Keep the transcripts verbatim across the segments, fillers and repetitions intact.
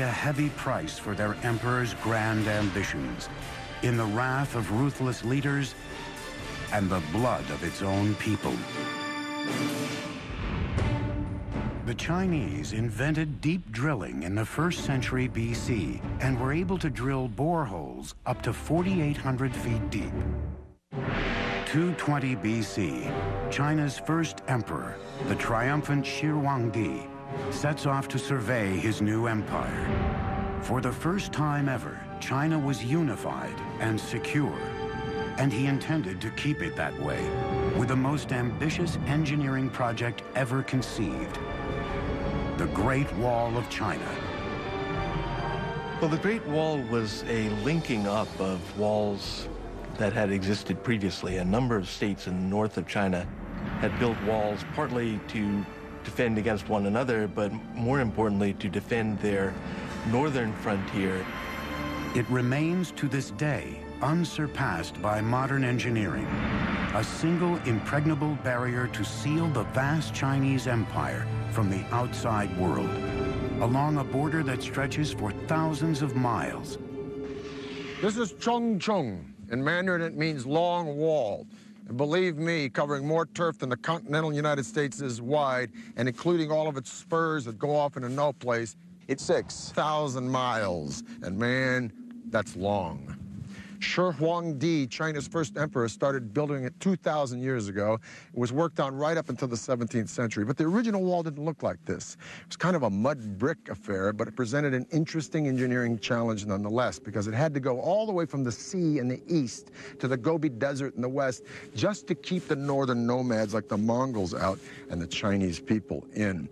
pay a heavy price for their emperor's grand ambitions, in the wrath of ruthless leaders and the blood of its own people. The Chinese invented deep drilling in the first century B C and were able to drill boreholes up to forty-eight hundred feet deep. two twenty B C, China's first emperor, the triumphant Qin Shi Huangdi, sets off to survey his new empire. For the first time ever, China was unified and secure, and he intended to keep it that way, with the most ambitious engineering project ever conceived, the Great Wall of China. Well, the Great Wall was a linking up of walls that had existed previously. A number of states in the north of China had built walls partly to defend against one another, but more importantly, to defend their northern frontier. It remains to this day unsurpassed by modern engineering, a single impregnable barrier to seal the vast Chinese empire from the outside world, along a border that stretches for thousands of miles. This is Chongchong. In Mandarin, it means long wall. And believe me, covering more turf than the continental United States is wide, and including all of its spurs that go off into no place, it's six thousand miles. And man, that's long. Shi Huangdi, China's first emperor, started building it two thousand years ago. It was worked on right up until the seventeenth century, but the original wall didn't look like this. It was kind of a mud brick affair, but it presented an interesting engineering challenge nonetheless, because it had to go all the way from the sea in the east to the Gobi Desert in the west, just to keep the northern nomads like the Mongols out and the Chinese people in.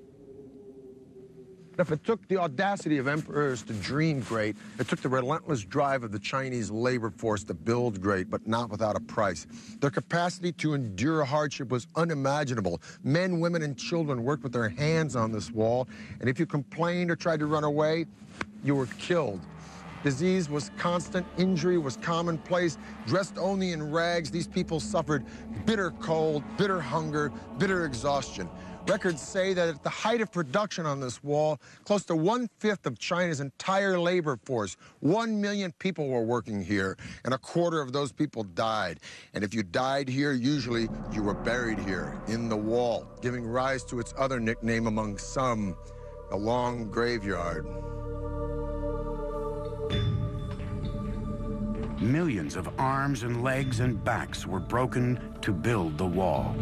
If it took the audacity of emperors to dream great, it took the relentless drive of the Chinese labor force to build great, but not without a price. Their capacity to endure hardship was unimaginable. Men, women, and children worked with their hands on this wall, and if you complained or tried to run away, you were killed. Disease was constant, injury was commonplace. Dressed only in rags, these people suffered bitter cold, bitter hunger, bitter exhaustion. Records say that at the height of production on this wall, close to one-fifth of China's entire labor force, one million people were working here, and a quarter of those people died. And if you died here, usually you were buried here, in the wall, giving rise to its other nickname among some, the Long Graveyard. Millions of arms and legs and backs were broken to build the wall.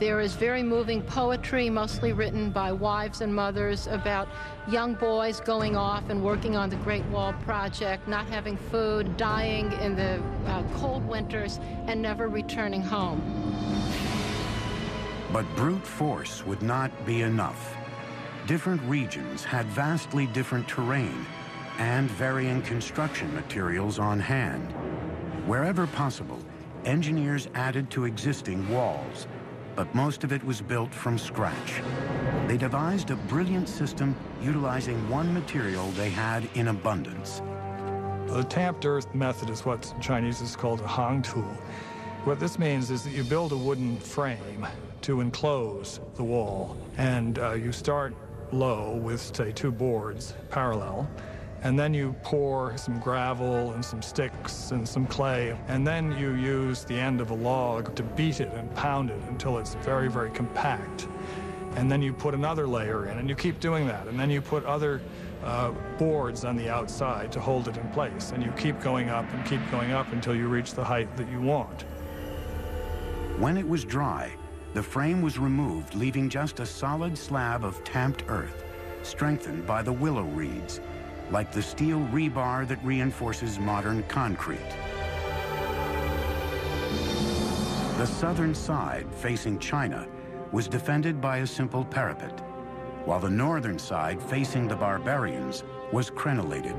There is very moving poetry, mostly written by wives and mothers, about young boys going off and working on the Great Wall project, not having food, dying in the uh, cold winters, and never returning home. But brute force would not be enough. Different regions had vastly different terrain and varying construction materials on hand. Wherever possible, engineers added to existing walls, but most of it was built from scratch. They devised a brilliant system utilizing one material they had in abundance. The tapped earth method is what in Chinese is called hongtu. What this means is that you build a wooden frame to enclose the wall, and uh, you start low with, say, two boards parallel, and then you pour some gravel and some sticks and some clay, and then you use the end of a log to beat it and pound it until it's very, very compact. And then you put another layer in, and you keep doing that, and then you put other uh, boards on the outside to hold it in place, and you keep going up and keep going up until you reach the height that you want. When it was dry, the frame was removed, leaving just a solid slab of tamped earth, strengthened by the willow reeds, like the steel rebar that reinforces modern concrete. The southern side, facing China, was defended by a simple parapet, while the northern side, facing the barbarians, was crenellated.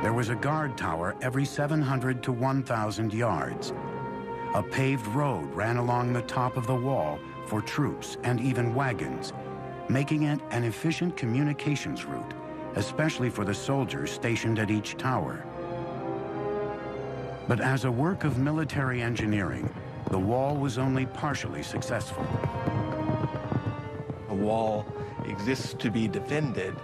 There was a guard tower every seven hundred to one thousand yards. A paved road ran along the top of the wall for troops and even wagons, making it an efficient communications route, especially for the soldiers stationed at each tower. But as a work of military engineering, the wall was only partially successful. wall exists to be defended.